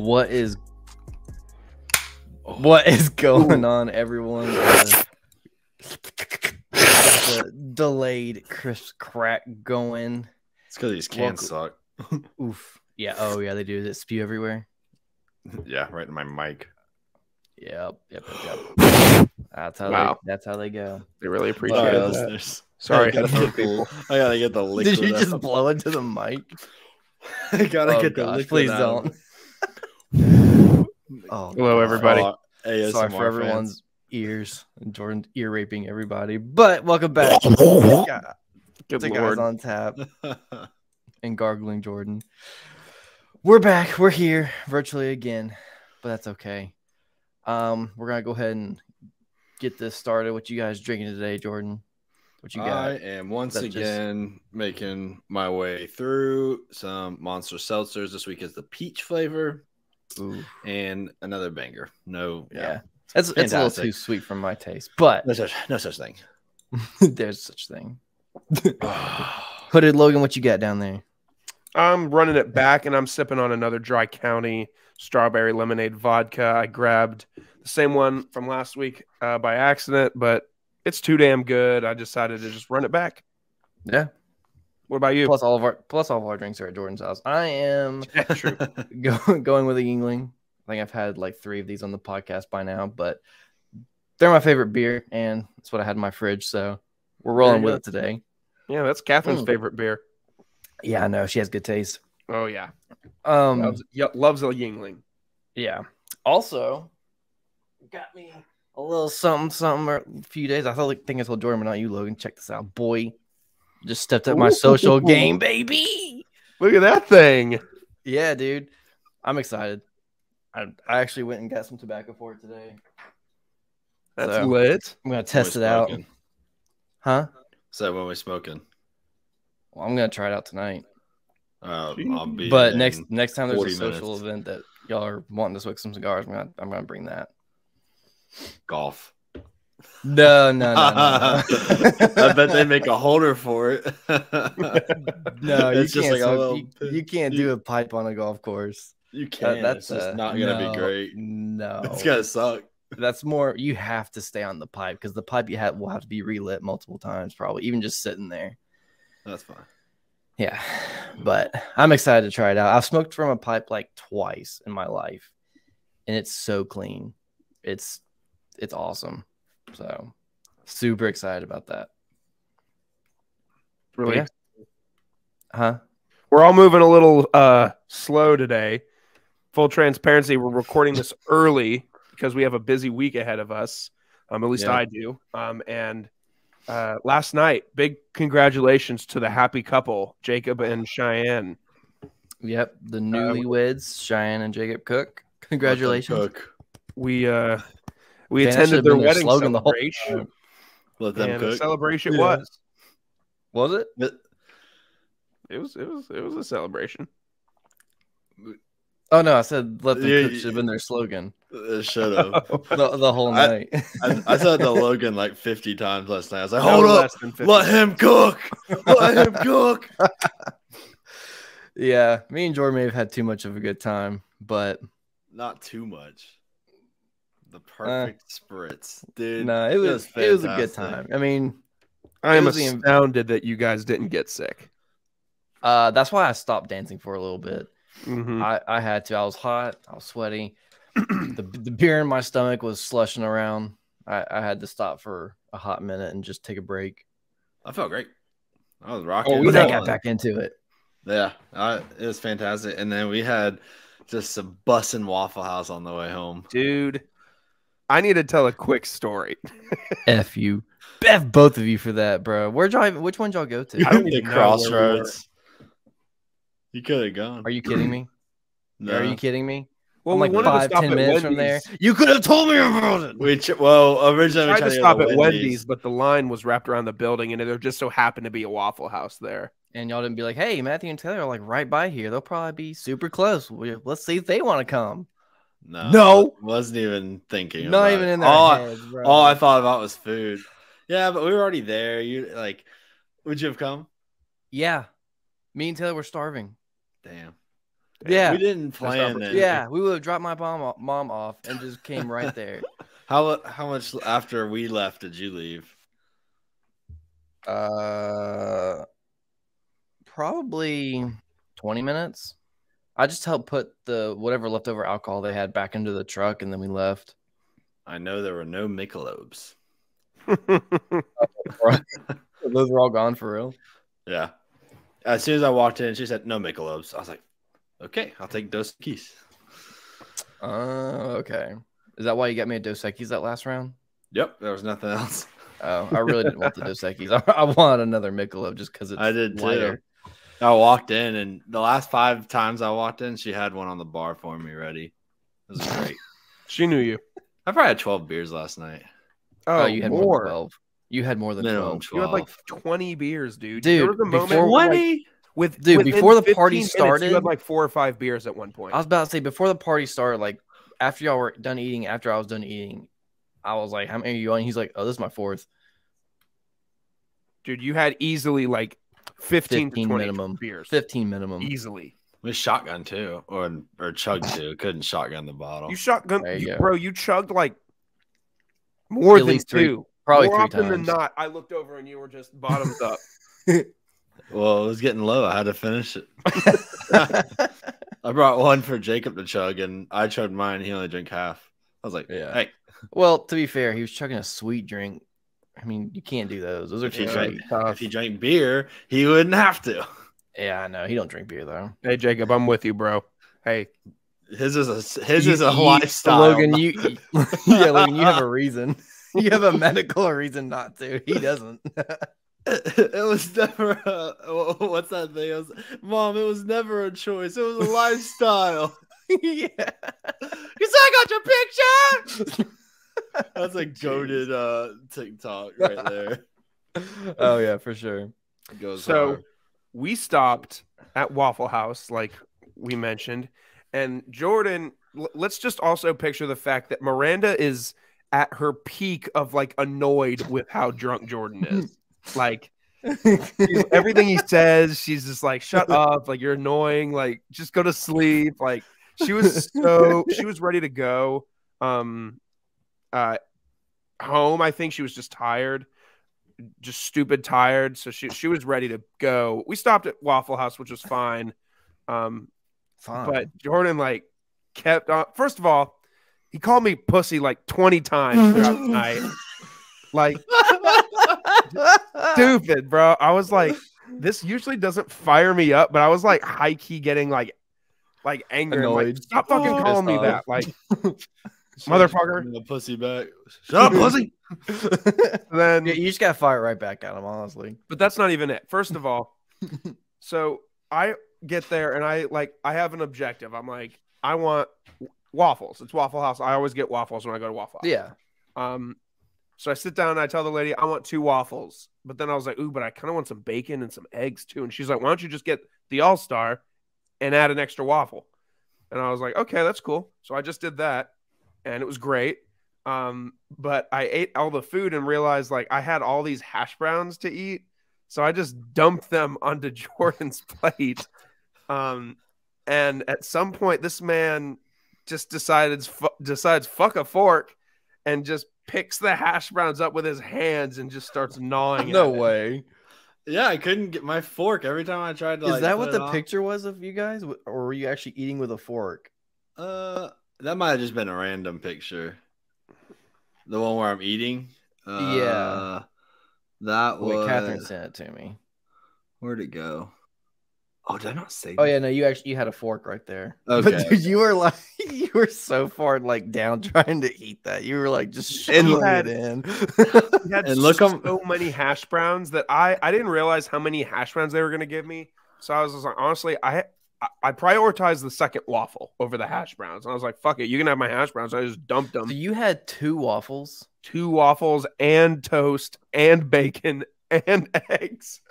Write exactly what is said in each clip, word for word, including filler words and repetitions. What is what is going on, everyone? Uh, the delayed crisp crack going. It's because these cans Welcome. suck. Oof. Yeah. Oh, yeah. They do. Does it spew everywhere? Yeah, right in my mic. Yep. Yep. Yep. That's how. Wow. They, that's how they go. They really appreciate uh, listeners. Sorry, I gotta, get the, I gotta get the liquid. Did you just out. blow into the mic? I gotta oh, get the gosh, liquid. Please out. don't. oh, hello, everybody. Oh, Sorry for everyone's fans. ears. Jordan ear raping everybody. But welcome back. yeah. Good to Lord. Guys on Tap and gargling Jordan. We're back. We're here virtually again, but that's okay. Um, we're gonna go ahead and get this started. What you guys drinking today, Jordan? What you got? I am once again just... making my way through some Monster Seltzers. This week is the peach flavor. Ooh. And another banger. No, yeah, yeah. that's it's a little too sweet for my taste, but no such, no such thing. There's such thing. Hooded Logan, what you got down there? I'm running it back, and I'm sipping on another Dry County strawberry lemonade vodka. I grabbed the same one from last week uh, by accident, but it's too damn good. I decided to just run it back. Yeah. What about you? Plus all of our plus all of our drinks are at Jordan's house. I am yeah, true. go, going with a Yingling. I think I've had like three of these on the podcast by now, but they're my favorite beer, and that's what I had in my fridge. So we're rolling with it today. Yeah, that's Catherine's mm. favorite beer. Yeah, I know. She has good taste. Oh, yeah. Um, loves, loves a Yingling. Yeah. Also, got me a little something, something a few days. I thought, think I told Jordan, but not you, Logan. Check this out. Boy, just stepped up my Ooh. social game, baby. Look at that thing. Yeah, dude. I'm excited. I, I actually went and got some tobacco for it today. That's so lit. I'm going to test it out. Huh? So when we smoking? Well, I'm gonna try it out tonight. Uh, I'll be but next next time there's a social minutes. event that y'all are wanting to smoke some cigars, I'm gonna I'm gonna bring that. Golf. No, no, no, no. I bet they make a holder for it. No, you it's can't. Just like smoke, you, you can't you, do a pipe on a golf course. You can't. That, that's it's just uh, not gonna no, be great. No, it's gonna suck. That's more. You have to stay on the pipe because the pipe you have will have to be relit multiple times, probably even just sitting there. That's fine. Yeah. But I'm excited to try it out. I've smoked from a pipe like twice in my life. And it's so clean. It's it's awesome. So super excited about that. Really? Yeah. Huh? We're all moving a little uh slow today. Full transparency. We're recording this early because we have a busy week ahead of us. Um, at least yeah. I do. Um and Uh, last night, big congratulations to the happy couple, Jacob and Cheyenne. Yep, the newlyweds, uh, Cheyenne and Jacob Cook. Congratulations, Cook. We uh, we Damn, attended their wedding their slogan celebration. The whole Let them and cook. The celebration yeah. was was it? it? It was it was it was a celebration. Oh no, I said let them yeah, cook should have been their slogan. It should have. the, the whole night. I, I, I said to Logan like fifty times last night. I was like, hold up, let him cook. Let him cook. Yeah, me and Jordan may have had too much of a good time, but not too much. The perfect uh, spritz, dude. No, nah, it was it was, it was a good time. I mean, I am astounded that you guys didn't get sick. Uh, that's why I stopped dancing for a little bit. Mm-hmm. I, I had to. I was hot. I was sweaty. the, the beer in my stomach was slushing around. I, I had to stop for a hot minute and just take a break. I felt great. I was rocking. Oh, we then got back into it. Yeah, I, it was fantastic. And then we had just a bussin' Waffle House on the way home. Dude, I need to tell a quick story. F you. F both of you for that, bro. Where'd y'all even, which one y'all go to? I don't even know. Crossroads. You could have gone. Are you kidding me? No. Are you kidding me? Well, I'm like we five, ten minutes Wendy's. from there. You could have told me about it. We well, originally we tried, we tried to, to stop at Wendy's. Wendy's, but the line was wrapped around the building, and there just so happened to be a Waffle House there. And y'all didn't be like, hey, Matthew and Taylor are like right by here. They'll probably be super close. Let's see if they want to come. No. No. Wasn't even thinking. Not about even it. in their all heads, bro. All I thought about was food. Yeah, but we were already there. You like, would you have come? Yeah. Me and Taylor were starving. Damn. Yeah, we didn't plan that. Yeah, we would have dropped my mom off, mom off and just came right there. How how much after we left did you leave? Uh, probably twenty minutes. I just helped put the whatever leftover alcohol they had back into the truck, and then we left. I know there were no Michelobs. Those were all gone for real. Yeah. As soon as I walked in, she said no Michelobs. I was like, okay, I'll take Dos Equis. Uh, okay. Is that why you got me a Dos Equis that last round? Yep, there was nothing else. Oh, I really didn't want the Dos Equis. I, I wanted another Michelob just because it's I did lighter. Too. I walked in, and the last five times I walked in, she had one on the bar for me ready. It was great. She knew you. I probably had twelve beers last night. Oh, oh you had more. more than twelve. You had more than twelve. twelve. You had like twenty beers, dude. Dude, there was a moment twenty. With, dude, before the party minutes, started, you had like four or five beers at one point. I was about to say, before the party started, like after y'all were done eating, after I was done eating, I was like, how many are you on? He's like, oh, this is my fourth. Dude, you had easily like fifteen, fifteen to twenty minimum beers. fifteen minimum. Easily. With shotgun too, or or chug too. Couldn't shotgun the bottle. You shotgun, you you, bro, you chugged like more At than least two. Three, probably more three often times. than not, I looked over and you were just bottoms up. Well, it was getting low. I had to finish it. I brought one for Jacob to chug, and I chugged mine. He only drank half. I was like, yeah. Hey. Well, to be fair, he was chugging a sweet drink. I mean, you can't do those. Those are if he, drank, if he drank beer, he wouldn't have to. Yeah, I know. He don't drink beer, though. Hey, Jacob, I'm with you, bro. Hey. His is a, his you, is a you, lifestyle. Logan, you, you, yeah, Logan, you have a reason. You have a medical reason not to. He doesn't. It was never a, what's that thing? It was, Mom, it was never a choice. It was a lifestyle. Yeah. You said I got your picture. That's a goated uh, TikTok right there. Oh, yeah, for sure. It goes so hard. We stopped at Waffle House, like we mentioned. And Jordan, let's just also picture the fact that Miranda is at her peak of like annoyed with how drunk Jordan is. Like everything he says, she's just like, shut up, like you're annoying, like just go to sleep. Like she was so she was ready to go um uh home. I think she was just tired, just stupid tired. So she she was ready to go. We stopped at Waffle House, which was fine. Um fine. But Jordan like kept on. First of all, he called me pussy like twenty times throughout the night. Like stupid, bro. I was like, this usually doesn't fire me up, but I was like high key getting like like angry. Like, stop fucking oh, calling me off. that. Like motherfucker. The pussy back. Shut up, pussy. Then yeah, you just gotta fire right back at him, honestly. But that's not even it. First of all, so I get there and I like I have an objective. I'm like, I want waffles. It's Waffle House. I always get waffles when I go to Waffle House. Yeah. Um So I sit down and I tell the lady, I want two waffles. But then I was like, ooh, but I kind of want some bacon and some eggs too. And she's like, why don't you just get the All-Star and add an extra waffle? And I was like, okay, that's cool. So I just did that. And it was great. Um, but I ate all the food and realized like I had all these hash browns to eat. So I just dumped them onto Jordan's plate. Um, and at some point, this man just decided, decides fuck a fork and just picks the hash browns up with his hands and just starts gnawing. No at way. It. Yeah, I couldn't get my fork every time I tried to. Is like, that what the on. picture was of you guys, or were you actually eating with a fork? Uh, that might have just been a random picture. The one where I'm eating. Uh, yeah, that was. Wait, Catherine sent it to me. Where'd it go? Oh, did I not say? Oh that? yeah, no, you actually you had a fork right there. Okay, but dude, you were like you were so far like down trying to eat that. You were like just shoving it in. You had and look so, so many hash browns that I I didn't realize how many hash browns they were gonna give me. So I was just like, honestly, I I prioritized the second waffle over the hash browns. And I was like, fuck it, you can have my hash browns. So I just dumped them. So you had two waffles, two waffles, and toast, and bacon, and eggs.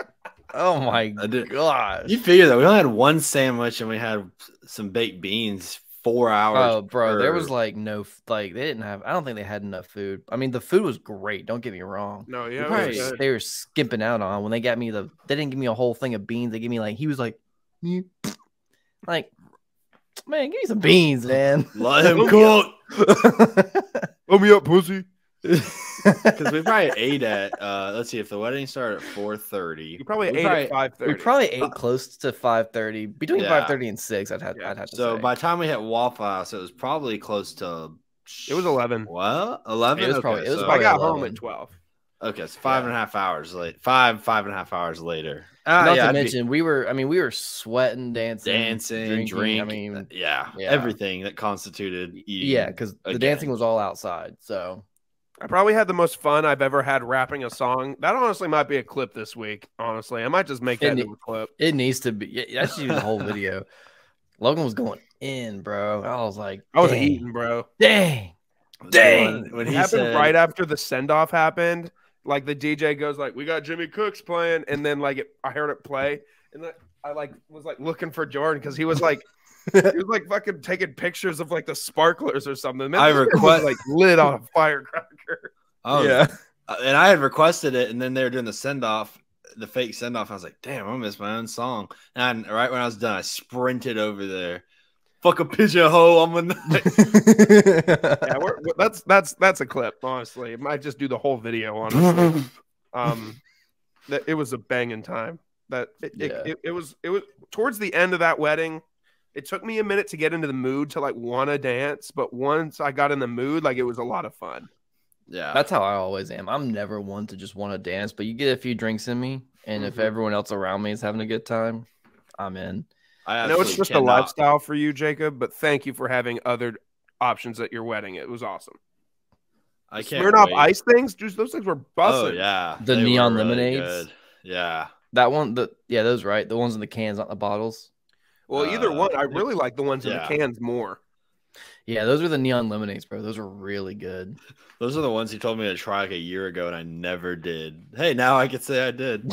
Oh my gosh. You figure that we only had one sandwich and we had some baked beans four hours. Oh, bro. Per. There was like no, like they didn't have, I don't think they had enough food. I mean, the food was great. Don't get me wrong. No, yeah. They were, they were skimping out on when they got me the, they didn't give me a whole thing of beans. They gave me like, he was like, like, Man, give me some beans, man. Let him cook. Let me up, pussy. Because we probably ate at, uh, let's see, if the wedding started at four thirty. You probably we ate probably, at five thirty. We probably ate close to five thirty. Between yeah. five thirty and six, I'd have, yeah. I'd have to so say. So by the time we hit Waffle House, it was probably close to... It was eleven. What? eleven? It was okay, probably, it was so probably I got eleven. Home at twelve. Okay, it's so five yeah. and a half hours late. Five, five and a half hours later. Uh, Not yeah, to mention, be... we were, I mean, we were sweating, dancing, dancing, drinking. Drink, I mean, yeah, yeah, everything that constituted eating. Yeah, because the dancing was all outside, so... I probably had the most fun I've ever had rapping a song. That honestly might be a clip this week. Honestly, I might just make that into a clip. It needs to be. I should do the whole video. Logan was going in, bro. I was like, I was eating, bro. Dang, dang. When he happened said... right after the send off happened, like the D J goes like, "We got Jimmy Cooks playing," and then like it, I heard it play, and then I like was like looking for Jordan because he was like. He was like fucking taking pictures of like the sparklers or something. Man, I request like lit on a firecracker. Oh yeah, and I had requested it, and then they were doing the send off, the fake send off. I was like, damn, I missed my own song. And I, right when I was done, I sprinted over there. Fuck a pigeonhole. I'm gonna. yeah, we're, we're, that's that's that's a clip. Honestly, it might just do the whole video. Honestly, um, that it was a banging time. That it, yeah. it, it, it was it was towards the end of that wedding. It took me a minute to get into the mood to like want to dance, but once I got in the mood, like it was a lot of fun. Yeah, that's how I always am. I'm never one to just want to dance, but you get a few drinks in me, and mm-hmm. if everyone else around me is having a good time, I'm in. I, I know it's just cannot. a lifestyle for you, Jacob, but thank you for having other options at your wedding. It was awesome. I can't Smirnoff Ice things, dude. Those things were busting. Oh yeah, the they neon really lemonades. Good. Yeah, that one. The yeah, those right. The ones in the cans, not the bottles. Well, either uh, one. I really like the ones yeah. in the cans more. Yeah, those are the neon lemonades, bro. Those are really good. Those are the ones he told me to try like a year ago, and I never did. Hey, now I could say I did.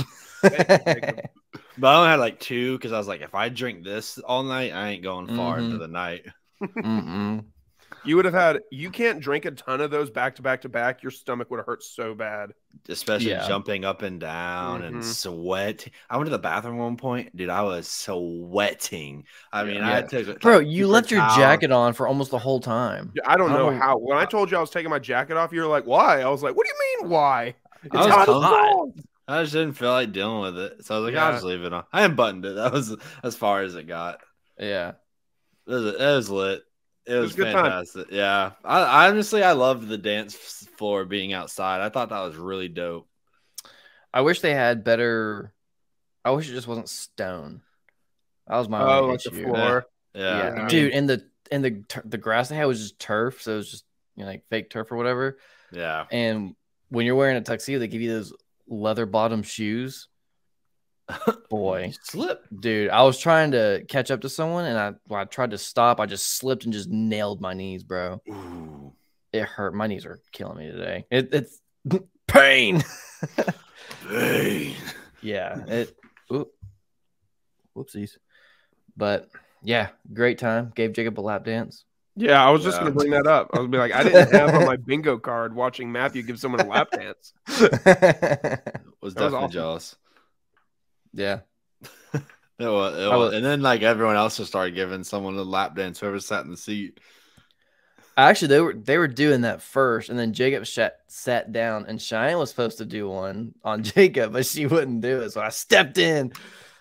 But I only had like two because I was like, if I drink this all night, I ain't going far mm-hmm. into the night. mm-hmm. You would have had. You can't drink a ton of those back to back to back. Your stomach would have hurt so bad, especially yeah. jumping up and down mm-hmm. and sweat. I went to the bathroom at one point, dude. I was sweating. I mean, yeah. I took bro. Like, you left your towel. jacket on for almost the whole time. I don't know oh, how. When I told you I was taking my jacket off, you were like, "Why?" I was like, "What do you mean, why?" It's I was hot. hot. I just didn't feel like dealing with it, so I was like, yeah. "I'll just leave it on." I unbuttoned it. That was as far as it got. Yeah, it was, it was lit. It was, it was good fantastic. Time. Yeah. I honestly, I loved the dance floor being outside. I thought that was really dope. I wish they had better. I wish it just wasn't stone. That was my oh, like the floor. Yeah. yeah. yeah. Dude, and the and the the grass they had was just turf, so it was just you know, like fake turf or whatever. Yeah. And when you're wearing a tuxedo, they give you those leather bottom shoes. Boy, slip, dude. I was trying to catch up to someone, and I when I tried to stop. I just slipped and just nailed my knees, bro. Ooh. It hurt. My knees are killing me today. It, it's pain. pain. Yeah. It. Ooh. Whoopsies. But yeah, great time. Gave Jacob a lap dance. Yeah, I was just yeah. gonna bring that up. I was gonna be like, I didn't have on my bingo card watching Matthew give someone a lap dance. was definitely was awesome. jealous. Yeah, it was, it was, and then like everyone else just started giving someone a lap dance. Whoever sat in the seat. Actually, they were they were doing that first, and then Jacob sat sat down, and Cheyenne was supposed to do one on Jacob, but she wouldn't do it. So I stepped in.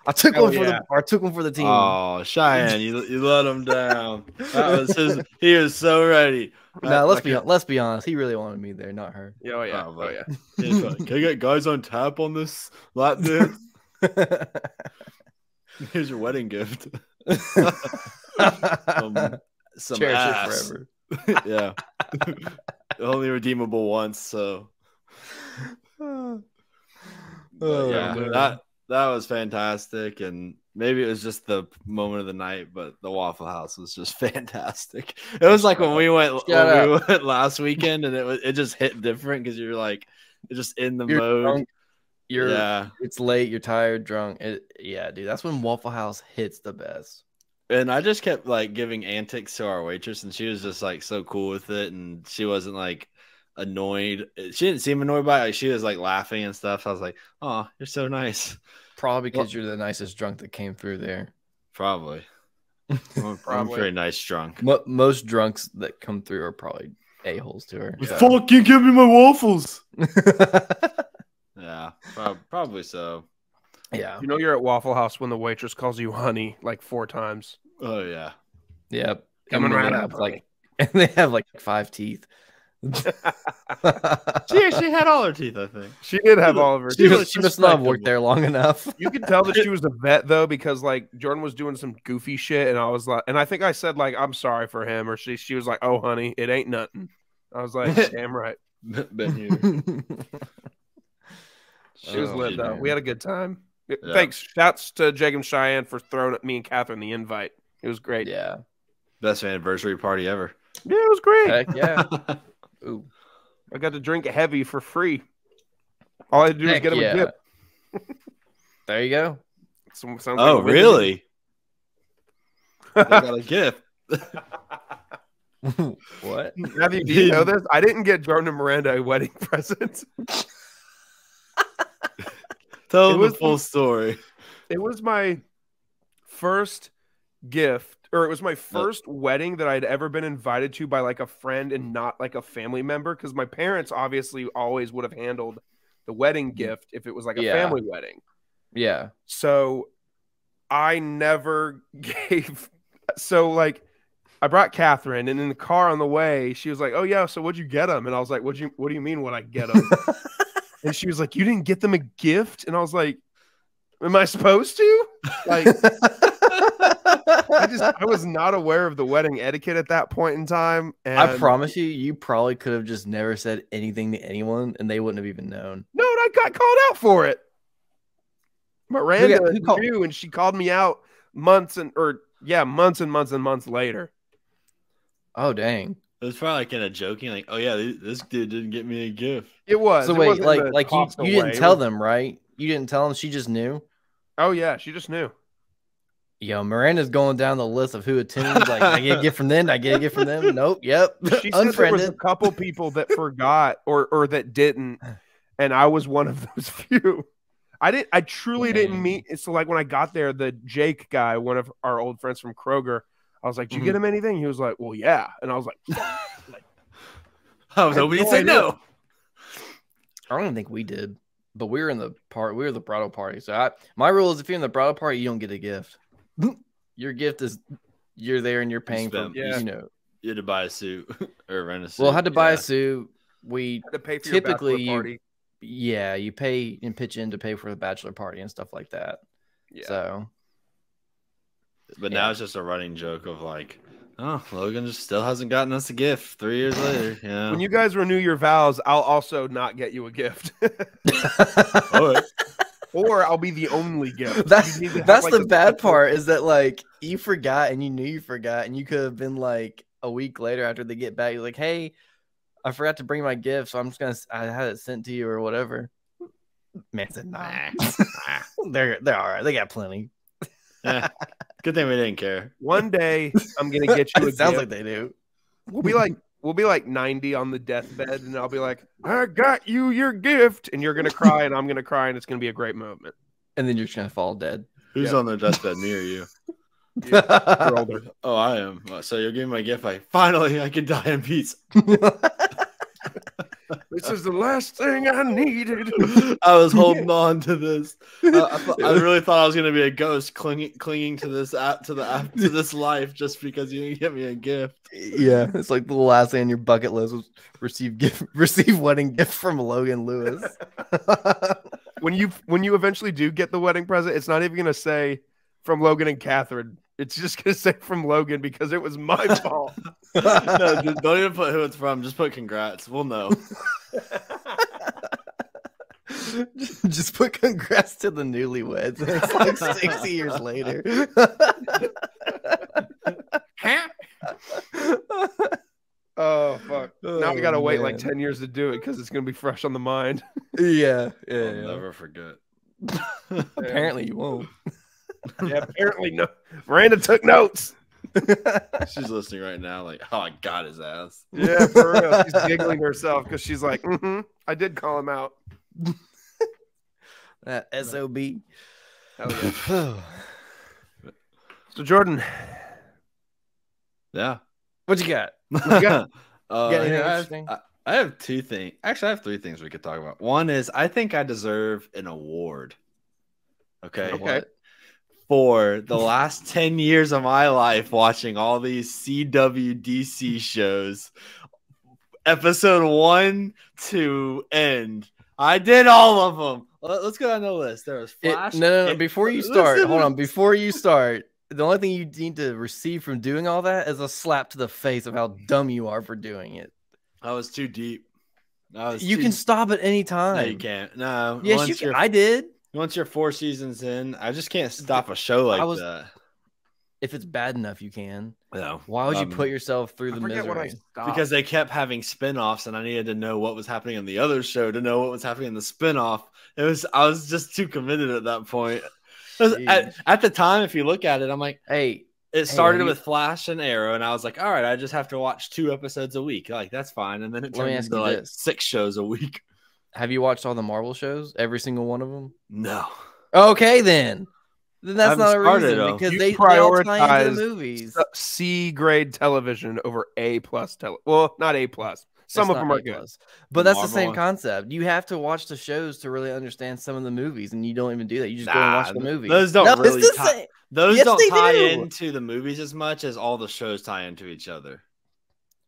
I took oh, one for yeah. the I took one for the team. Oh, Cheyenne, you you let him down. That was his. He was so ready. No, nah, let's like be a, let's be honest. He really wanted me there, not her. Oh yeah, oh, oh yeah. Like, can you get guys on tap on this lap dance? Here's your wedding gift. um, some Cherish ass. It forever. yeah. Only redeemable once, so oh, yeah, man. that that was fantastic. And maybe it was just the moment of the night, but the Waffle House was just fantastic. It was like when we went when we went last weekend, and it was it just hit different because you're like just in the you're mode. Drunk. You're yeah. It's late. You're tired, drunk. It, yeah, dude. That's when Waffle House hits the best. And I just kept like giving antics to our waitress, and she was just like so cool with it, and she wasn't like annoyed. She didn't seem annoyed by it. Like, she was like laughing and stuff. So I was like, "Oh, you're so nice." Probably because well, you're the nicest drunk that came through there. Probably. Well, probably. I'm pretty nice drunk. Mo most drunks that come through are probably a-holes to her. Yeah. Fucking give me my waffles. Yeah, prob probably so. Yeah. You know you're at Waffle House when the waitress calls you honey like four times. Oh, yeah. Yeah. Coming right up. Like, and they have like five teeth. she, she had all her teeth, I think. She did have all of her teeth. She, she, she must not have worked there long enough. You could tell that she was a vet, though, because like Jordan was doing some goofy shit, and I was like, and I think I said like, I'm sorry for him, or she, she was like, oh, honey, it ain't nothing. I was like, damn right. Been here. She was oh, lit, though. Man. We had a good time. Yeah. Thanks. Shouts to Jacob and Cheyenne for throwing me and Catherine the invite. It was great. Yeah. Best anniversary party ever. Yeah, it was great. Heck yeah. Ooh. I got to drink heavy for free. All I had to do Heck was get yeah. him a dip. There you go. Some, oh, like really? I got a gift. What? Matthew, do you know this? I didn't get Jordan and Miranda a wedding present. Tell them the full story. It was my first gift, or it was my first yep. wedding that I'd ever been invited to by like a friend and not like a family member, because my parents obviously always would have handled the wedding gift if it was like a yeah. family wedding. Yeah. So I never gave. So like I brought Catherine, and in the car on the way, she was like, "Oh yeah, so what'd you get them?" And I was like, "What you? What do you mean? What I get them?" And she was like, "You didn't get them a gift?" And I was like, "Am I supposed to?" Like, I just I was not aware of the wedding etiquette at that point in time. And I promise you, you probably could have just never said anything to anyone, and they wouldn't have even known. No, and I got called out for it. Miranda who got, who knew, and she called me out months and or yeah, months and months and months later. Oh dang. It was probably like in a joking, like, oh yeah, this dude didn't get me a gift. It was. So it wait, like, like you, you didn't tell them, right? You didn't tell them. She just knew. Oh yeah, she just knew. Yo, Miranda's going down the list of who attends. Like, I get a gift from them. I get a gift from them. Nope. Yep. She said there was a couple people that forgot or or that didn't, and I was one of those few. I didn't. I truly Dang. didn't meet. So like when I got there, the Jake guy, one of our old friends from Kroger. I was like, "Did you mm-hmm. get him anything?" He was like, "Well, yeah." And I was like, like "I was hoping he'd say no." I don't think we did, but we were in the part. We were the bridal party. So I, my rule is, if you're in the bridal party, you don't get a gift. Your gift is you're there and you're paying for. Yeah. You know, you had to buy a suit or rent a suit. Well, I had to buy yeah. a suit. We had to pay for typically, your bachelor party. You, yeah, you pay and pitch in to pay for the bachelor party and stuff like that. Yeah. So. But yeah. now it's just a running joke of like, oh, Logan just still hasn't gotten us a gift three years later. Yeah. When you guys renew your vows, I'll also not get you a gift. Or, or I'll be the only gift. That's, have, that's like, the bad part is that like you forgot and you knew you forgot, and you could have been like a week later after they get back, you're like, hey, I forgot to bring my gift, so I'm just gonna I had it sent to you or whatever. Man said nah. they're they're all right, they got plenty. Yeah. Good thing we didn't care. One day I'm gonna get you. A it sounds gift. Like they do. We'll be like we'll be like ninety on the deathbed, and I'll be like, "I got you your gift," and you're gonna cry, and I'm gonna cry, and it's gonna be a great moment. And then you're just gonna fall dead. Who's yeah. on the deathbed? Me or you? Yeah, you're older. Oh, I am. So you're giving my gift. Like finally, I can die in peace. This is the last thing I needed. I was holding on to this. Uh, I, th I really thought I was gonna be a ghost clinging, clinging to this app, to the app, to this life, just because you didn't get me a gift. Yeah, it's like the last thing on your bucket list was receive gift, receive wedding gift from Logan Lewis. When you when you eventually do get the wedding present, it's not even gonna say from Logan and Catherine. It's just gonna say from Logan because it was my fault. No, dude, don't even put who it's from. Just put congrats. We'll know. Just put congrats to the newlyweds. It's like sixty years later. Oh fuck! Oh, now we gotta wait man. like ten years to do it because it's gonna be fresh on the mind. Yeah, yeah. I'll yeah. never forget. Apparently, you won't. Yeah, apparently no. Miranda took notes. She's listening right now, like, oh, I got his ass. Yeah, for real. She's giggling herself because she's like, mm-hmm, I did call him out. That S O B. Oh, yeah. So, Jordan, Yeah. What you got? What you got? uh, you got anything interesting? I have, I, I have two things. Actually, I have three things we could talk about. One is I think I deserve an award. Okay. Okay. What? For the last ten years of my life watching all these C W D C shows, episode one to end. I did all of them. Let's go down the list. There was Flash. It, no, no, no, before you start, hold on. Before you start, the only thing you need to receive from doing all that is a slap to the face of how dumb you are for doing it. I was too deep. I was you too... can stop at any time. No, you can't. No. Yes, you can. You're... I did. Once you're four seasons in, I just can't stop a show like I was, that. If it's bad enough, you can. No. Why would um, you put yourself through the misery? Because they kept having spinoffs, and I needed to know what was happening in the other show to know what was happening in the spinoff. It was I was just too committed at that point. Was, at, at the time, if you look at it, I'm like, hey, it started hey, with Flash and Arrow, and I was like, all right, I just have to watch two episodes a week. Like that's fine, and then it turned into like this. six shows a week. Have you watched all the Marvel shows? Every single one of them? No. Okay, then. Then that's I'm not a reason though. because you they prioritize the movies. C grade television over A plus tele. Well, not A plus. Some it's of them are A good, but that's Marvel the same concept. You have to watch the shows to really understand some of the movies, and you don't even do that. You just nah, go and watch the movies. Those don't no, really. Tie those yes, don't tie do. into the movies as much as all the shows tie into each other.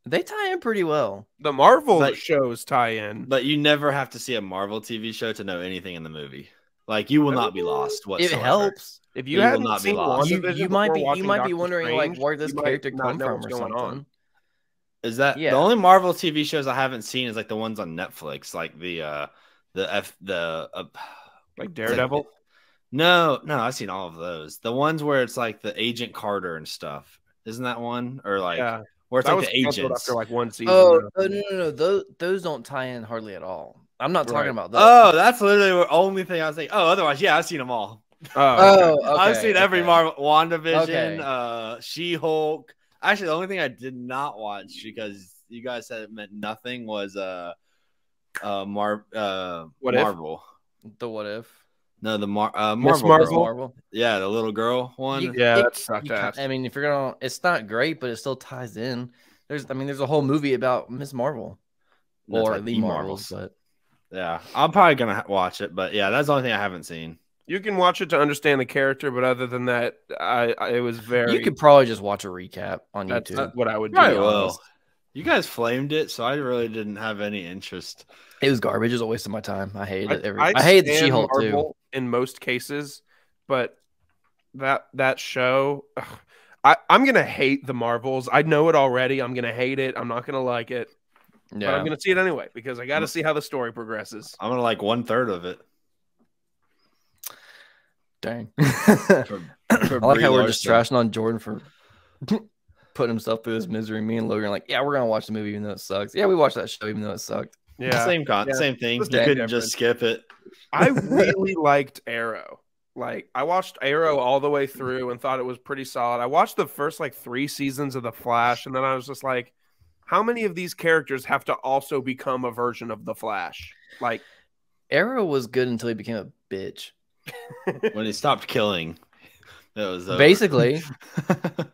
They tie in pretty well. The Marvel but, shows tie in. But you never have to see a Marvel T V show to know anything in the movie. Like, you will not be lost whatsoever. It helps. If you, you haven't will not seen be lost. You, you might be, you might be wondering, Strange, like, where this character come from or something. On. Is that yeah. the only Marvel T V shows I haven't seen is, like, the ones on Netflix. Like, the, uh, the, F, the, uh, like, Daredevil? Like, no, no, I've seen all of those. The ones where it's, like, the Agent Carter and stuff. Isn't that one? Or, like... Yeah. Where it's that like the agents after like one season. Oh no, no, no, no! Those those don't tie in hardly at all. I'm not talking right. about those. Oh, that's literally the only thing I was like. Oh, otherwise, yeah, I've seen them all. Oh, okay. Okay, I've seen okay. every Marvel, WandaVision, okay. uh, She-Hulk. Actually, the only thing I did not watch because you guys said it meant nothing was uh, uh, Mar uh, what Marvel. If? The what if? No, the Mar uh, Marvel, Marvel. Marvel, yeah, the little girl one. You, yeah, it, that sucked ass. I mean, if you're gonna, it's not great, but it still ties in. There's, I mean, there's a whole movie about Miss Marvel or like the Marvels, Marvels, but yeah, I'm probably gonna watch it. But yeah, that's the only thing I haven't seen. You can watch it to understand the character, but other than that, I, I it was very. You could probably just watch a recap on that's YouTube. That's what I would do. Well, you guys flamed it, so I really didn't have any interest. It was garbage. It was a waste of my time. I hate it. Every I, I hate the She-Hulk too. In most cases, but that that show, ugh, I I'm gonna hate the Marvels. I know it already. I'm gonna hate it. I'm not gonna like it. Yeah, but I'm gonna see it anyway because I got to see how the story progresses. I'm gonna like one third of it. Dang. for, for I like how we're just trashing on Jordan for putting himself through this misery. Me and Logan are like, yeah, we're gonna watch the movie even though it sucks. Yeah, we watched that show even though it sucked. Yeah, same con yeah. same thing. You couldn't just skip it. I really liked Arrow. Like I watched Arrow all the way through and thought it was pretty solid. I watched the first like three seasons of The Flash, and then I was just like, how many of these characters have to also become a version of The Flash? Like Arrow was good until he became a bitch. When he stopped killing. That was over. Basically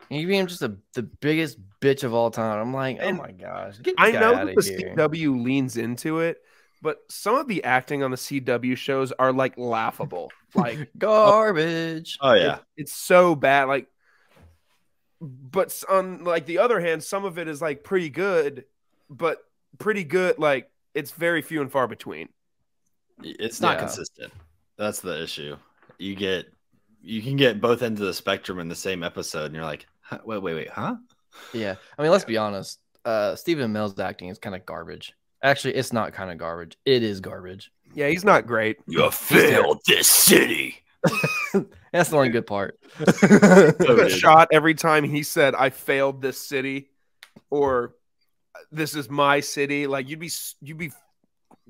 he became just a, the biggest bitch of all time. I'm like, oh my gosh. I know that the here. C W leans into it, but some of the acting on the C W shows are like laughable, like garbage. Oh yeah, it, it's so bad. Like, but on like the other hand, some of it is like pretty good, but pretty good. Like it's very few and far between. It's not yeah. consistent. That's the issue. You get. You can get both ends of the spectrum in the same episode, and you're like, huh? wait, wait, wait, huh? Yeah. I mean, let's yeah. be honest. Uh, Stephen Amell's acting is kind of garbage. Actually, it's not kind of garbage. It is garbage. Yeah, he's not great. You failed this city. That's the only good part. A shot every time he said, I failed this city, or this is my city. Like, you'd be, you'd be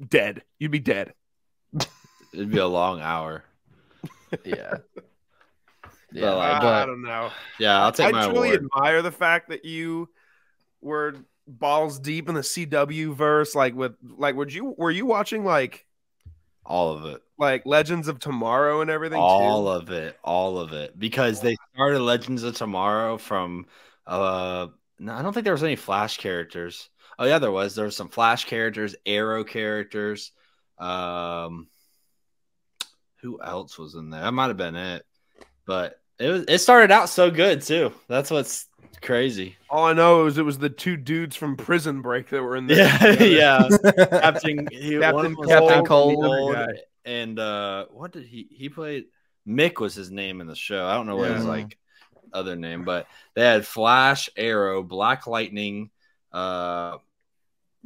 dead. You'd be dead. It'd be a long hour. Yeah. Yeah, but like, but, I don't know. Yeah, I'll take I my truly award. Admire the fact that you were balls deep in the C W verse. Like, with like, would you were you watching like all of it, like Legends of Tomorrow and everything? All too? of it, all of it, because they started Legends of Tomorrow from uh No, I don't think there was any Flash characters. Oh yeah, there was. There was some Flash characters, Arrow characters. Um, who else was in there? That might have been it. But it was. It started out so good too. That's what's crazy. All I know is it was the two dudes from Prison Break that were in there. Yeah, yeah. Captain, he, Captain, Captain Cold, and uh, what did he? He played Mick was his name in the show. I don't know what yeah. his like other name, but they had Flash, Arrow, Black Lightning, uh,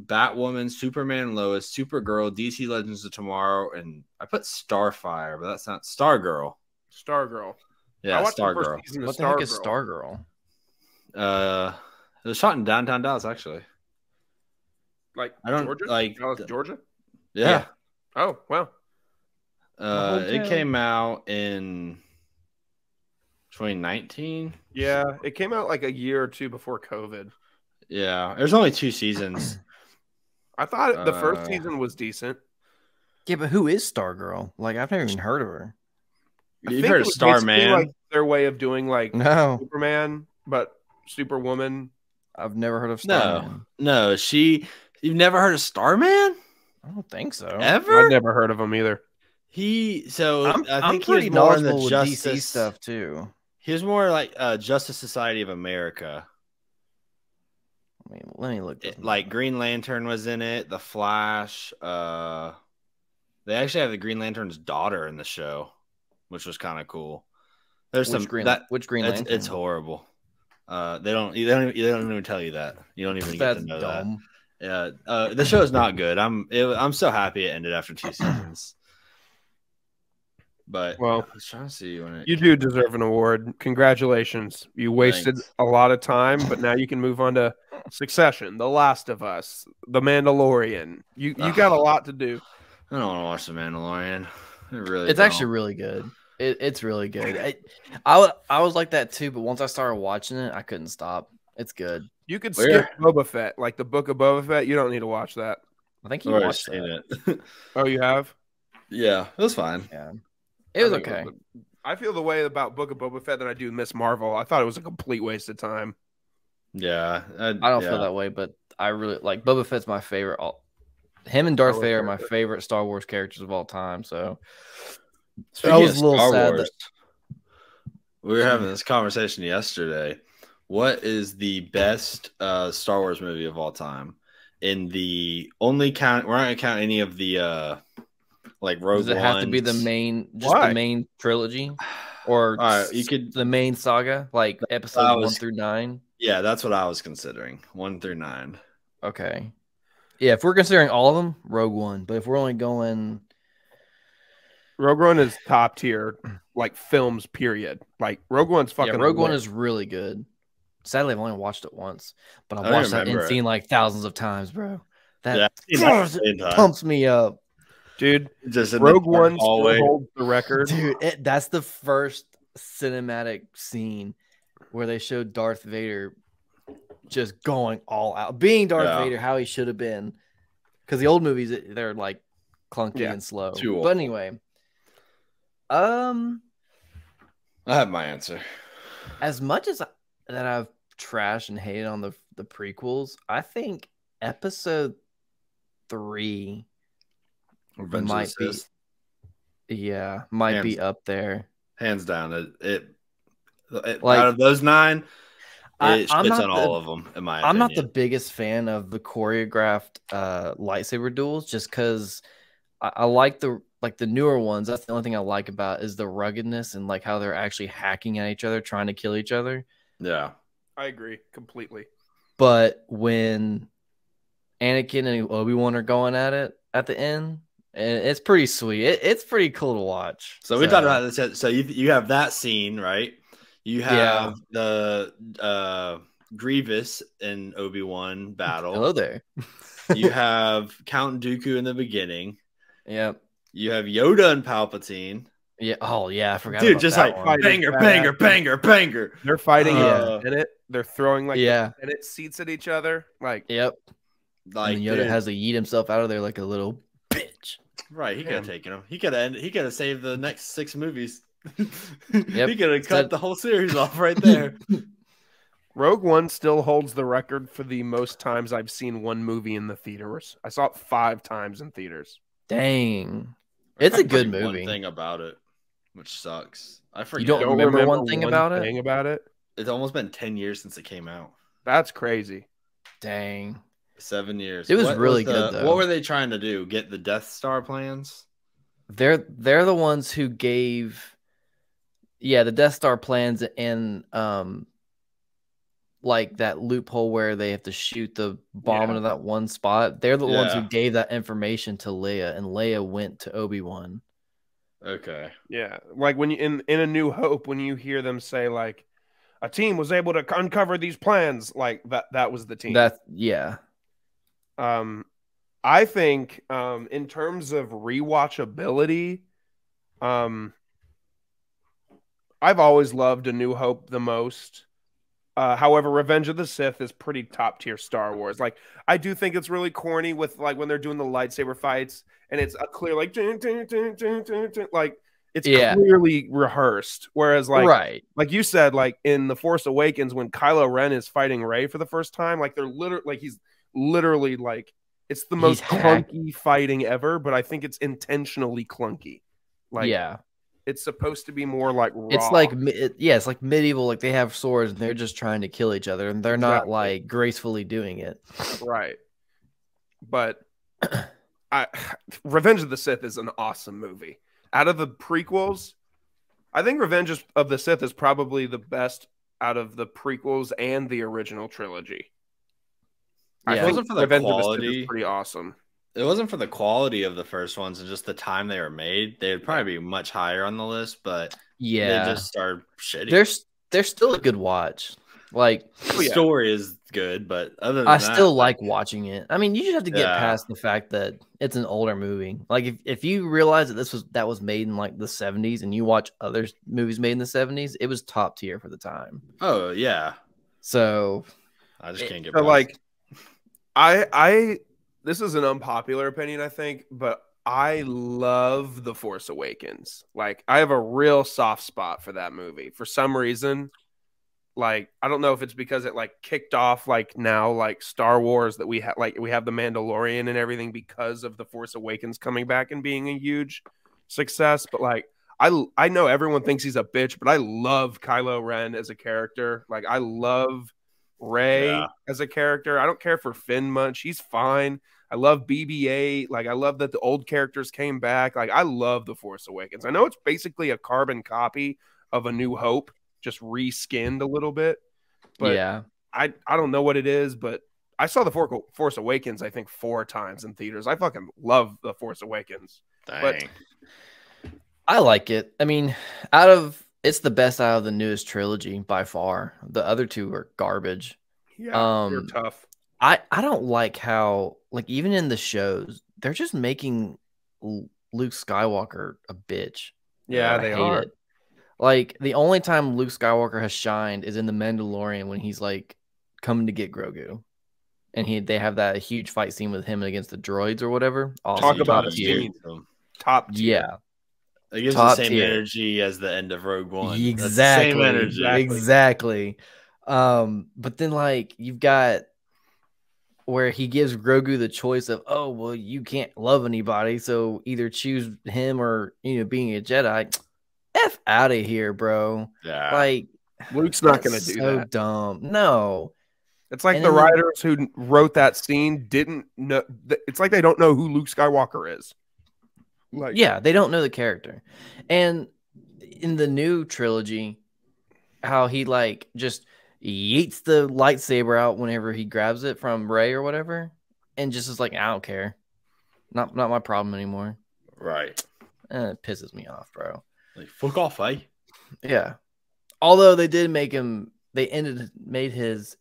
Batwoman, Superman, Lois, Supergirl, D C Legends of Tomorrow, and I put Starfire, but that's not Stargirl. Stargirl. Yeah, Stargirl. What the heck is Stargirl? Uh, it was shot in downtown Dallas, actually. Like I don't Georgia? like Dallas, Georgia. Yeah. yeah. Oh wow. Uh, it came out in twenty nineteen. Yeah, it came out like a year or two before COVID. Yeah, there's only two seasons. I thought the uh, first season was decent. Yeah, but who is Stargirl? Like, I've never even heard of her. I You've heard of Starman? Like their way of doing like no. Superman, but Superwoman. I've never heard of Starman. No, no, she. You've never heard of Starman? I don't think so. Ever? I've never heard of him either. He so I'm, I think he's more in the Justice D C stuff too. He was more like uh, Justice Society of America. I mean, let me look. It, like Green Lantern was in it. The Flash. Uh, they actually have the Green Lantern's daughter in the show, which was kind of cool. There's which some green, that which Green Lantern? It's, it's horrible. Uh, they don't. They don't. Even, they don't even tell you that. You don't even get to know dumb. that. Yeah. Uh, the show is not good. I'm. It, I'm so happy it ended after two seasons. But well, I was trying to see when it you do deserve an award. Congratulations. You wasted Thanks. a lot of time, but now you can move on to Succession, The Last of Us, The Mandalorian. You you got a lot to do. I don't want to watch The Mandalorian. I really it's don't. actually really good. It, it's really good. I, I I was like that too, but once I started watching it, I couldn't stop. It's good. You could Where? skip Boba Fett, like the Book of Boba Fett. You don't need to watch that. I think you I've watched seen that. it. Oh, you have? Yeah, it was fine. Yeah. It was I okay. It was, I feel the way about Book of Boba Fett that I do Miss Marvel. I thought it was a complete waste of time. Yeah, I, I don't yeah. feel that way, but I really like Boba Fett's my favorite. All, him and Darth Vader are my favorite Star Wars characters of all time. So, so I was a little Star sad. Wars, that... We were having this conversation yesterday. What is the best uh, Star Wars movie of all time? In the only count, we're not going to count any of the. Uh, Like Rogue One. Does it have to be the main, just Why? the main trilogy, or right, you could the main saga, like episode was, one through nine? Yeah, that's what I was considering, one through nine. Okay, yeah, if we're considering all of them, Rogue One. But if we're only going, Rogue One is top tier, like films. Period. Like Rogue One's fucking. Yeah, Rogue lit. One is really good. Sadly, I've only watched it once, but I've I watched that and it. seen like thousands of times, bro. That yeah, it pumps me up. Dude, Just Rogue One still holds the record. Dude, it, that's the first cinematic scene where they showed Darth Vader just going all out. Being Darth yeah. Vader, how he should have been. Because the old movies, they're like clunky yeah, and slow. But anyway. um, I have my answer. As much as I, that I've trashed and hated on the, the prequels, I think episode three... Revenge might be, yeah, might hands, be up there, hands down. It, it, it like, out of those nine, it I, shits on the, all of them. In my, I'm opinion. not the biggest fan of the choreographed uh, lightsaber duels, just because I, I like the like the newer ones. That's the only thing I like about is the ruggedness and like how they're actually hacking at each other, trying to kill each other. Yeah, I agree completely. But when Anakin and Obi-Wan are going at it at the end. And it's pretty sweet. It, it's pretty cool to watch. So, so. we talked about this. So you you have that scene, right? You have yeah. the uh, Grievous and Obi-Wan battle. Hello there. You have Count Dooku in the beginning. Yep. You have Yoda and Palpatine. Yeah. Oh yeah, I forgot. Dude, about just that like one. banger, banger, banger, banger. They're fighting uh, in it. They're throwing like yeah, and it seats at each other. Like yep. Like and Yoda dude. has to yeet himself out of there like a little bitch. Right, he could have taken him. He could have he could have saved the next six movies. Yep. He could have cut that... the whole series off right there. Rogue One still holds the record for the most times I've seen one movie in the theaters. I saw it five times in theaters. Dang. It's a good movie. One thing about it, which sucks. I forget. You don't, don't remember, remember one thing one about thing it? about it? It's almost been ten years since it came out. That's crazy. Dang. Seven years. It was what really was the, good, though. What were they trying to do? Get the Death Star plans? They're, they're the ones who gave... Yeah, the Death Star plans and... um. like that loophole where they have to shoot the bomb yeah. into that one spot. They're the yeah. ones who gave that information to Leia, and Leia went to Obi-Wan. Okay. Yeah. Like when you, in, in A New Hope, when you hear them say like a team was able to uncover these plans, like that, that was the team. That's yeah. Um, I think, um, in terms of rewatchability, um, I've always loved A New Hope the most. Uh, however, Revenge of the Sith is pretty top tier Star Wars. Like, I do think it's really corny with like when they're doing the lightsaber fights, and it's a clear like, dun, dun, dun, dun, dun, dun, like it's yeah. clearly rehearsed. Whereas, like, right. like you said, like in The Force Awakens when Kylo Ren is fighting Rey for the first time, like they're literally like he's literally like it's the most he's clunky hack. fighting ever. But I think it's intentionally clunky. Like, yeah. It's supposed to be more like raw. It's like, yeah, it's like medieval. Like they have swords and they're just trying to kill each other and they're not exactly. like gracefully doing it. Right. But I, Revenge of the Sith is an awesome movie. Out of the prequels, I think Revenge of the Sith is probably the best out of the prequels and the original trilogy. Yeah. I think it wasn't for the Revenge quality. of the Sith is pretty awesome. It wasn't for the quality of the first ones and just the time they were made, they'd probably be much higher on the list, but yeah, they just are shitty. They're, they're still a good watch. Like, the story yeah. is good, but other than I that, still like watching it. I mean, you just have to get yeah. past the fact that it's an older movie. Like, if, if you realize that this was that was made in like the seventies and you watch other movies made in the seventies, it was top tier for the time. Oh, yeah. So, I just can't get past it. So, like, I, I, this is an unpopular opinion, I think, but I love The Force Awakens. Like, I have a real soft spot for that movie for some reason. Like, I don't know if it's because it like kicked off like now like Star Wars that we have like we have The Mandalorian and everything because of The Force Awakens coming back and being a huge success. But like, I I know everyone thinks he's a bitch, but I love Kylo Ren as a character. Like, I love Rey yeah. as a character. I don't care for Finn much. He's fine. I love B B eight. Like, I love that the old characters came back. Like, I love The Force Awakens. I know it's basically a carbon copy of A New Hope, just reskinned a little bit. But yeah, I, I don't know what it is, but I saw The Force Awakens, I think, four times in theaters. I fucking love The Force Awakens. Dang. But I like it. I mean, out of it's the best out of the newest trilogy by far. The other two are garbage. Yeah, um, they're tough. I, I don't like how, like, even in the shows, they're just making Luke Skywalker a bitch. Yeah, they are. It. Like, the only time Luke Skywalker has shined is in The Mandalorian when he's, like, coming to get Grogu. And he they have that huge fight scene with him against the droids or whatever. Awesome. Talk about a scene. Top tier. Yeah. It gives Top the same tier. energy as the end of Rogue One. Exactly. Same energy. Exactly. Um, but then, like, you've got... where he gives Grogu the choice of, oh, well, you can't love anybody, so either choose him or, you know, being a Jedi. F out of here, bro. Yeah. Like, Luke's not going to do so that. So dumb. No. It's like and the writers like, who wrote that scene didn't know. It's like they don't know who Luke Skywalker is. Like, yeah, they don't know the character. And in the new trilogy, how he, like, just... yeets the lightsaber out whenever he grabs it from Rey or whatever, and just is like, I don't care, not not my problem anymore. Right, and it pisses me off, bro. Like, fuck off, eh? Yeah. Although they did make him, they ended made his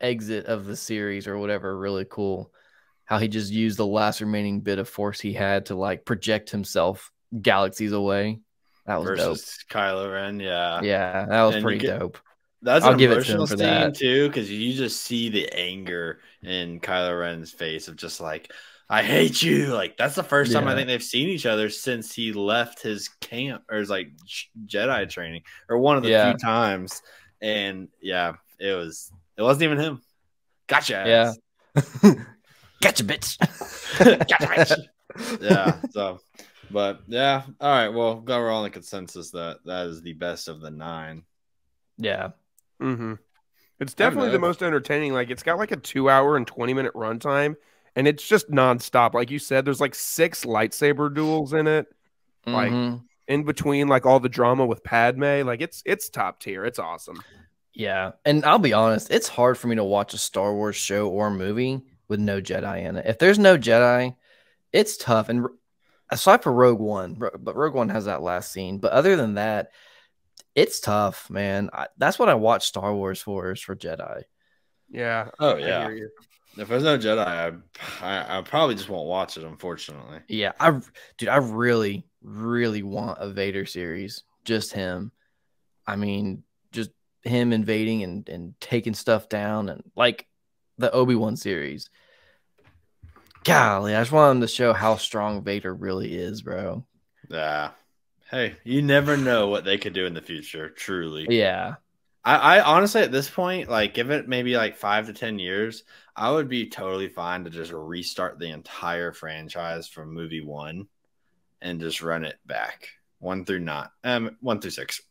exit of the series or whatever really cool. How he just used the last remaining bit of force he had to like project himself galaxies away. That was versus dope. Kylo Ren, yeah, yeah, that was and pretty can... dope. That's I'll an give emotional it to him for scene that. too, because you just see the anger in Kylo Ren's face of just like, I hate you. Like, that's the first yeah. time I think they've seen each other since he left his camp or his like Jedi training, or one of the yeah. few times. And yeah, it was it wasn't even him. Gotcha. Yeah. Gotcha, bitch. Gotcha, bitch. Yeah. So, but yeah. All right. Well, glad we're all in consensus that that is the best of the nine. Yeah. Mm-hmm. It's definitely the most entertaining. Like, it's got like a two hour and twenty minute runtime, and it's just nonstop. Like you said, there's like six lightsaber duels in it. Like, mm-hmm. in between, like, all the drama with Padme. Like, it's it's top tier. It's awesome. Yeah. And I'll be honest, it's hard for me to watch a Star Wars show or movie with no Jedi in it. If there's no Jedi, it's tough. And aside for Rogue One, but Rogue One has that last scene. But other than that, it's tough, man. I, that's what I watch Star Wars for, is for Jedi. Yeah. Oh, yeah. If there's no Jedi, I, I I probably just won't watch it, unfortunately. Yeah. I Dude, I really, really want a Vader series. Just him. I mean, just him invading and, and taking stuff down, and like the Obi-Wan series. Golly, I just want him to show how strong Vader really is, bro. Yeah. Hey, you never know what they could do in the future, truly. Yeah. I, I honestly, at this point, like, give it maybe like five to ten years, I would be totally fine to just restart the entire franchise from movie one and just run it back one through nine, um, one through six.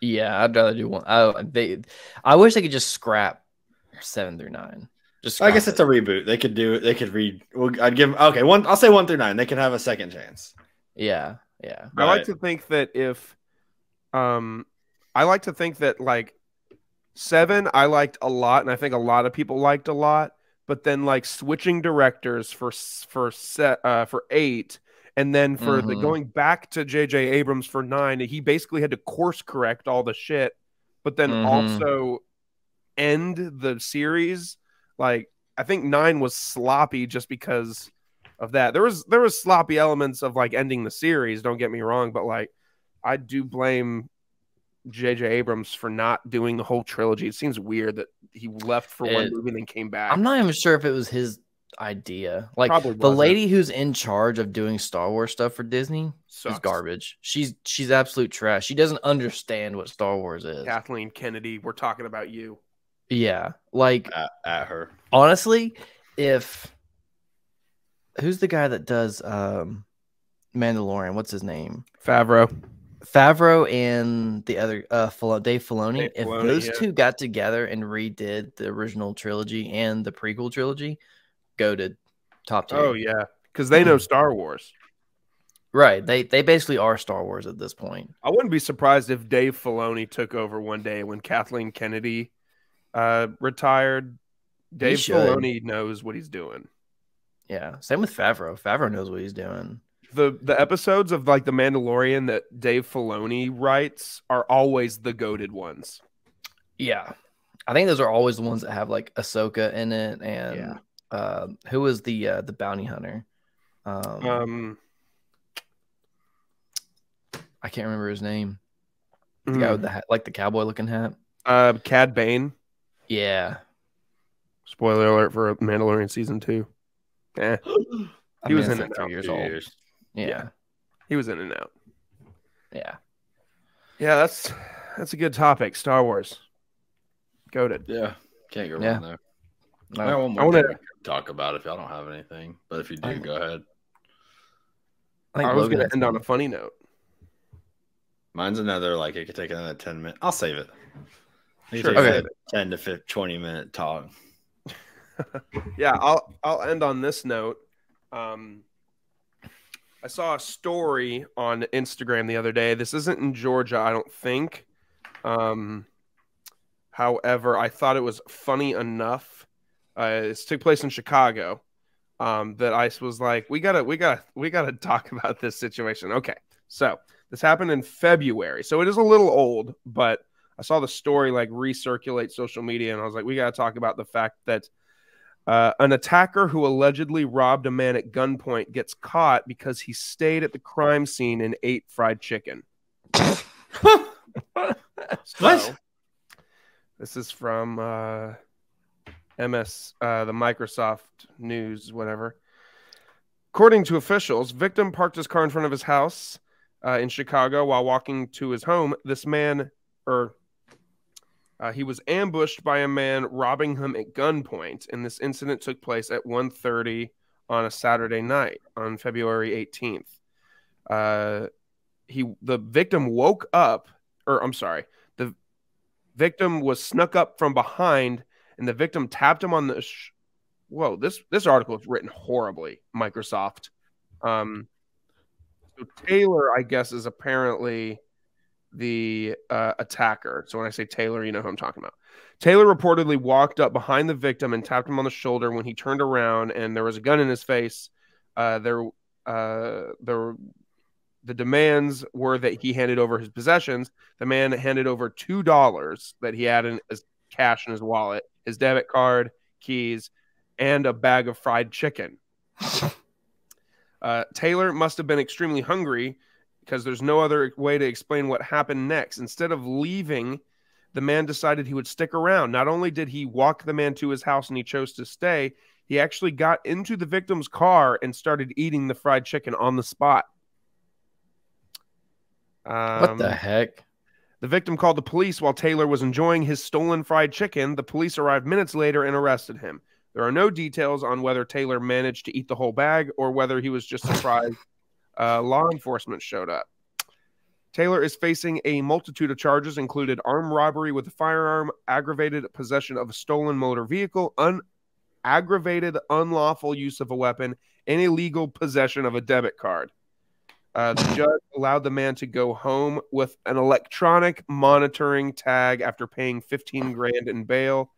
Yeah, I'd rather do one. I they, I wish they could just scrap seven through nine. Just I guess it. it's a reboot. They could do. They could read. Well, I'd give. Okay, one. I'll say one through nine. They could have a second chance. Yeah, yeah. I like to think that if, um. I like to think that, like, seven I liked a lot, and I think a lot of people liked a lot. But then, like, switching directors for for set uh, for eight, and then for mm-hmm. the going back to J J Abrams for nine, he basically had to course correct all the shit, but then mm-hmm. also end the series. Like, I think nine was sloppy just because of that. There was there was sloppy elements of, like, ending the series. Don't get me wrong, but, like, I do blame J J Abrams for not doing the whole trilogy. It seems weird that he left for it, one movie and then came back. I'm not even sure if it was his idea. Like, probably the lady who's in charge of doing Star Wars stuff for Disney Sucks. is garbage. She's she's absolute trash. She doesn't understand what Star Wars is. Kathleen Kennedy, we're talking about you. Yeah, like at, at her. Honestly, if who's the guy that does um, Mandalorian? What's his name? Favreau. Favreau and the other uh Dave Filoni, Dave Filoni if those yeah. two got together and redid the original trilogy and the prequel trilogy, go to top tier. Oh yeah, because they know Star Wars, right? They they basically are Star Wars at this point. I wouldn't be surprised if Dave Filoni took over one day when Kathleen Kennedy uh retired. Dave Filoni knows what he's doing. Yeah, same with Favreau. Favreau knows what he's doing. The the episodes of, like, The Mandalorian that Dave Filoni writes are always the goated ones. Yeah. I think those are always the ones that have, like, Ahsoka in it, and yeah. uh, who was the uh, the bounty hunter? Um, um I can't remember his name. The mm. guy with the hat, like the cowboy looking hat. Uh, Cad Bane. Yeah. Spoiler alert for Mandalorian season two. Eh. He I was mean, in it two years old. Years. Yeah. yeah, he was in and out. Yeah, yeah, that's that's a good topic. Star Wars, goated. Yeah, can't go wrong yeah. there. No. I got one more I wanna... thing to talk about if y'all don't have anything, but if you do, I... go ahead. I, think I was going to end on a funny note. Mine's another, like, it could take another ten minutes. I'll save it. Sure. Take okay. ten to fifteen, twenty minute talk. Yeah, I'll I'll end on this note. Um. I saw a story on Instagram the other day. This isn't in Georgia, I don't think. Um, however, I thought it was funny enough. Uh, this took place in Chicago. Um, that I was like, we gotta, we gotta, we gotta talk about this situation. Okay, so this happened in February, so it is a little old, but I saw the story, like, recirculate social media, and I was like, we gotta talk about the fact that Uh, an attacker who allegedly robbed a man at gunpoint gets caught because he stayed at the crime scene and ate fried chicken. So, this is from uh, M S, uh, the Microsoft News, whatever. According to officials, victim parked his car in front of his house uh, in Chicago while walking to his home. This man, or Uh, he was ambushed by a man robbing him at gunpoint, and this incident took place at one thirty on a Saturday night on February eighteenth. Uh, he the victim woke up, or I'm sorry, the victim was snuck up from behind, and the victim tapped him on the... Sh Whoa, this, this article is written horribly, Microsoft. Um, so Taylor, I guess, is apparently... the uh, attacker. So when I say Taylor, you know who I'm talking about. Taylor reportedly walked up behind the victim and tapped him on the shoulder when he turned around, and there was a gun in his face. Uh, there, uh, there, the demands were that he handed over his possessions. The man handed over two dollars that he had in his cash in his wallet, his debit card, keys, and a bag of fried chicken. uh, Taylor must have been extremely hungry, because there's no other way to explain what happened next. Instead of leaving, the man decided he would stick around. Not only did he walk the man to his house and he chose to stay, he actually got into the victim's car and started eating the fried chicken on the spot. Um, what the heck? The victim called the police while Taylor was enjoying his stolen fried chicken. The police arrived minutes later and arrested him. There are no details on whether Taylor managed to eat the whole bag or whether he was just surprised Uh, law enforcement showed up. Taylor is facing a multitude of charges, included armed robbery with a firearm, aggravated possession of a stolen motor vehicle, un aggravated unlawful use of a weapon, and illegal possession of a debit card. Uh, the judge allowed the man to go home with an electronic monitoring tag after paying fifteen grand in bail.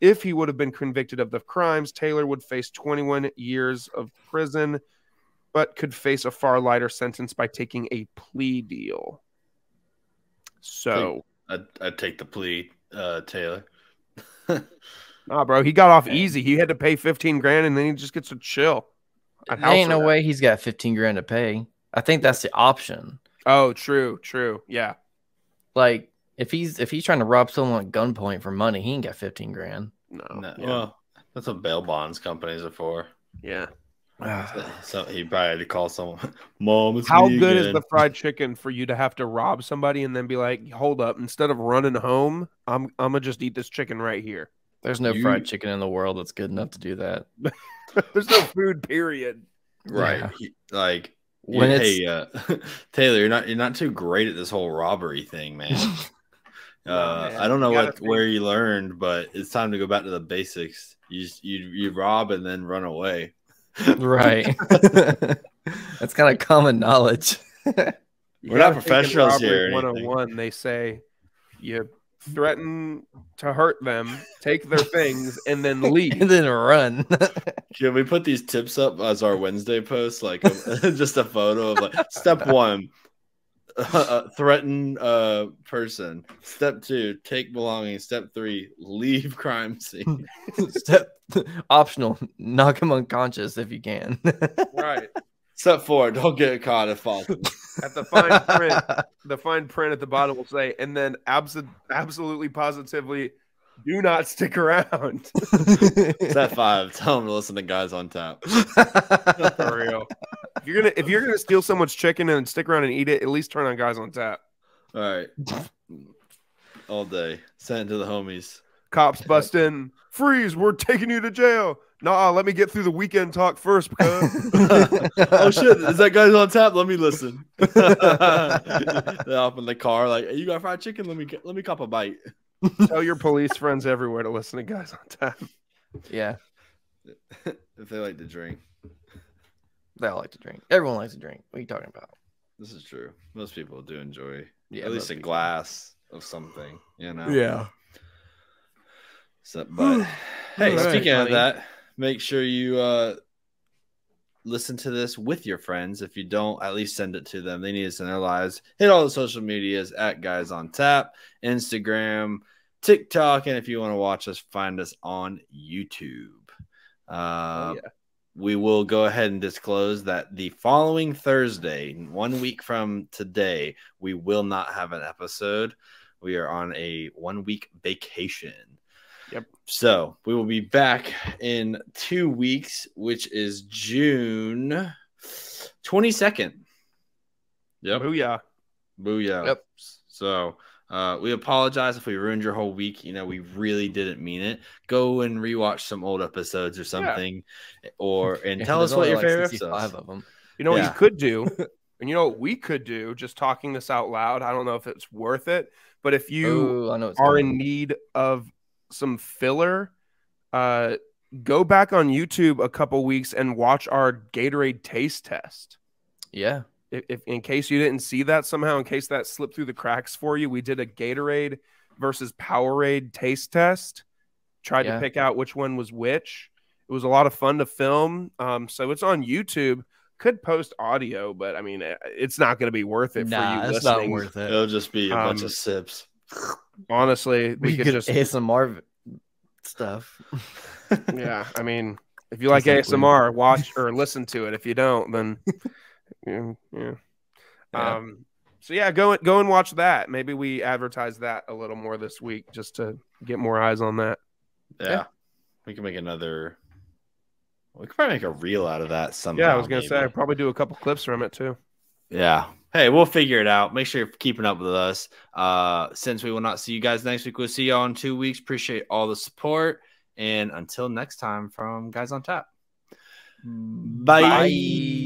If he would have been convicted of the crimes, Taylor would face twenty-one years of prison, but could face a far lighter sentence by taking a plea deal. So I'd, I'd take the plea, uh, Taylor. Nah, bro, he got off Dang. easy. He had to pay fifteen grand, and then he just gets to chill. There ain't no way he's got fifteen grand to pay. I think that's the option. Oh, true, true, yeah. Like if he's if he's trying to rob someone at gunpoint for money, he ain't got fifteen grand. No, no. Yeah. Well, that's what bail bonds companies are for. Yeah. So, so he probably had to call someone. Mom, it's How me good again. is the fried chicken for you to have to rob somebody and then be like, "Hold up! Instead of running home, I'm I'm gonna just eat this chicken right here." There's no you... fried chicken in the world that's good enough to do that. There's no food, period. Right? Yeah. He, like when hey, uh, Taylor, you're not you're not too great at this whole robbery thing, man. uh, oh, man. I don't know you what where you learned, but it's time to go back to the basics. You you you rob and then run away. Right. That's kind of common knowledge. We're not professionals here. one oh one, they say you threaten to hurt them, take their things, and then leave. And then run. Should we put these tips up as our Wednesday post? Like a, just a photo of like step one, uh, threaten a person. Step two, take belongings. Step three, leave crime scene. Step optional, knock him unconscious if you can. Right. Step four, don't get caught if possible. At the fine print, the fine print at the bottom will say, and then abs absolutely positively do not stick around. Step five, tell them to listen to Guys on Tap. For real. If you're gonna if you're gonna steal someone's chicken and stick around and eat it, at least turn on Guys on Tap. All right. All day. Send it to the homies. Cops bust in. Freeze, we're taking you to jail. Nah, let me get through the weekend talk first. Because... oh, shit. Is that Guys on Tap? Let me listen. They're off in the car like, hey, you got fried chicken? Let me, let me cop a bite. Tell your police friends everywhere to listen to Guys on Tap. Yeah. If they like to drink. They all like to drink. Everyone likes to drink. What are you talking about? This is true. Most people do enjoy yeah, at least a people. glass of something, you know? Yeah. So, but hey, right, speaking funny. of that, make sure you uh, listen to this with your friends. If you don't, at least send it to them. They need us in their lives. Hit all the social medias at Guys on Tap, Instagram, TikTok, and if you want to watch us, find us on YouTube. Uh, oh, yeah. We will go ahead and disclose that the following Thursday, one week from today, we will not have an episode. We are on a one-week vacation. Yep. So we will be back in two weeks, which is June twenty-second. Yep. Booyah. Booyah. Yep. So Uh, we apologize if we ruined your whole week. You know, we really didn't mean it. Go and rewatch some old episodes or something, yeah. or and yeah, tell us what your like favorite episodes. Of them. You know yeah. what you could do, and you know what we could do. Just talking this out loud. I don't know if it's worth it, but if you Ooh, I know it's are in need of some filler, uh, go back on YouTube a couple weeks and watch our Gatorade taste test. Yeah. If, if in case you didn't see that somehow, in case that slipped through the cracks for you, we did a Gatorade versus Powerade taste test. Tried yeah. to pick out which one was which. It was a lot of fun to film. Um, so it's on YouTube. Could post audio, but I mean, it's not going to be worth it nah, for you it's listening. Not worth it. It'll just be a um, bunch of sips. Honestly, we, we could, could just A S M R stuff. Yeah, I mean, if you like exactly. A S M R, watch or listen to it. If you don't, then. Yeah, yeah. yeah. Um, so yeah, go go and watch that. Maybe we advertise that a little more this week just to get more eyes on that. Yeah, yeah. we can make another. We could probably make a reel out of that somehow. Yeah, I was gonna maybe. say I probably do a couple clips from it too. Yeah. Hey, we'll figure it out. Make sure you're keeping up with us. Uh, since we will not see you guys next week, we'll see y'all in two weeks. Appreciate all the support, and until next time, from Guys on Tap. Bye. Bye.